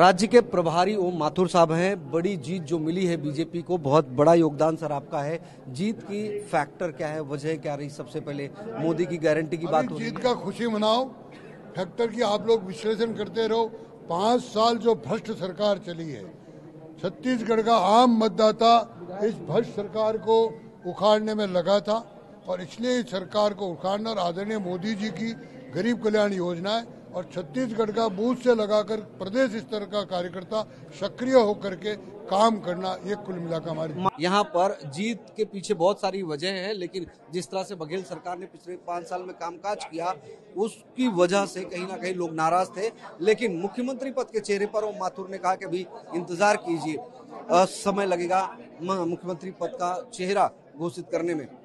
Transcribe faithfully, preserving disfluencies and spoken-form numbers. राज्य के प्रभारी ओम माथुर साहब हैं। बड़ी जीत जो मिली है बीजेपी को, बहुत बड़ा योगदान सर आपका है। जीत की फैक्टर क्या है, वजह क्या रही? सबसे पहले मोदी की गारंटी की बात हो रही है, जीत का खुशी मनाओ, फैक्टर की आप लोग विश्लेषण करते रहो। पाँच साल जो भ्रष्ट सरकार चली है, छत्तीसगढ़ का आम मतदाता इस भ्रष्ट सरकार को उखाड़ने में लगा था और इसलिए इस सरकार को उखाड़ना। और आदरणीय मोदी जी की गरीब कल्याण योजना है और छत्तीसगढ़ का बूथ से लगाकर प्रदेश स्तर का कार्यकर्ता सक्रिय होकर के काम करना, ये कुल मिलाकर हमारी यहाँ पर जीत के पीछे बहुत सारी वजह हैं। लेकिन जिस तरह से बघेल सरकार ने पिछले पाँच साल में कामकाज किया, उसकी वजह से कहीं ना कहीं लोग नाराज थे। लेकिन मुख्यमंत्री पद के चेहरे पर ओम माथुर ने कहा कि अभी इंतजार कीजिए, समय लगेगा मुख्यमंत्री पद का चेहरा घोषित करने में।